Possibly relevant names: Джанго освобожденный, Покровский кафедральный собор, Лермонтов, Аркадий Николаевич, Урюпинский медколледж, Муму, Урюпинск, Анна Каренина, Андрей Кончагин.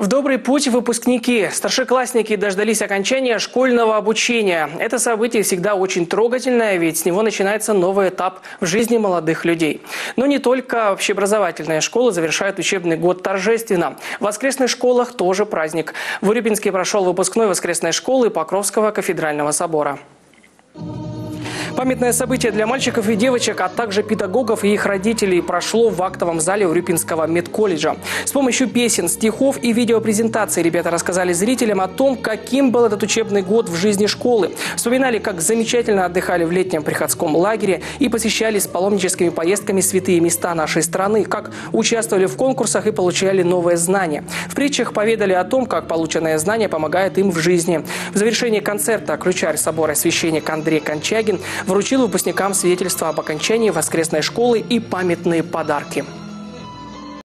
В добрый путь выпускники. Старшеклассники дождались окончания школьного обучения. Это событие всегда очень трогательное, ведь с него начинается новый этап в жизни молодых людей. Но не только общеобразовательные школы завершают учебный год торжественно. В воскресных школах тоже праздник. В Урюпинске прошел выпускной воскресной школы Покровского кафедрального собора. Памятное событие для мальчиков и девочек, а также педагогов и их родителей прошло в актовом зале Урюпинского медколледжа. С помощью песен, стихов и видеопрезентаций ребята рассказали зрителям о том, каким был этот учебный год в жизни школы. Вспоминали, как замечательно отдыхали в летнем приходском лагере и посещали с паломническими поездками святые места нашей страны, как участвовали в конкурсах и получали новые знания. В притчах поведали о том, как полученное знание помогает им в жизни. В завершении концерта ключарь собора священник Андрей Кончагин вручил выпускникам свидетельства об окончании воскресной школы и памятные подарки.